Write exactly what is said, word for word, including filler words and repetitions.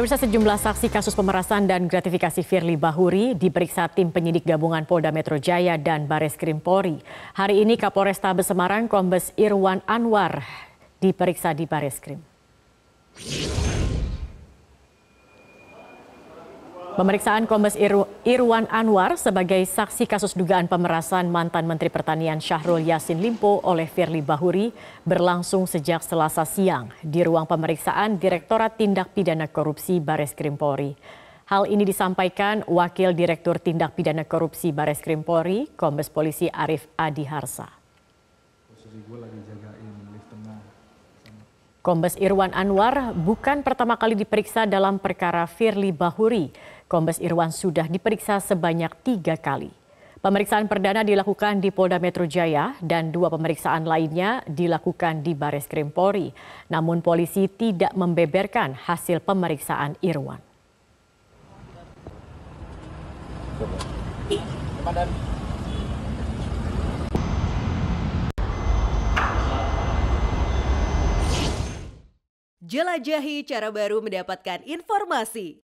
Pemirsa, sejumlah saksi kasus pemerasan dan gratifikasi Firli Bahuri diperiksa tim penyidik gabungan Polda Metro Jaya dan Bareskrim Polri. Hari ini Kapolres Tabes Semarang Kombes Irwan Anwar diperiksa di Bareskrim. Pemeriksaan Kombes Irwan Anwar sebagai saksi kasus dugaan pemerasan mantan Menteri Pertanian Syahrul Yasin Limpo oleh Firli Bahuri berlangsung sejak Selasa siang di ruang pemeriksaan Direktorat Tindak Pidana Korupsi Bareskrim Polri. Hal ini disampaikan Wakil Direktur Tindak Pidana Korupsi Bareskrim Polri, Kombes Polisi Arief Adiharsa. Kombes Irwan Anwar bukan pertama kali diperiksa dalam perkara Firli Bahuri. Kombes Irwan sudah diperiksa sebanyak tiga kali. Pemeriksaan perdana dilakukan di Polda Metro Jaya dan dua pemeriksaan lainnya dilakukan di Bareskrim Polri. Namun polisi tidak membeberkan hasil pemeriksaan Irwan. Jelajahi cara baru mendapatkan informasi.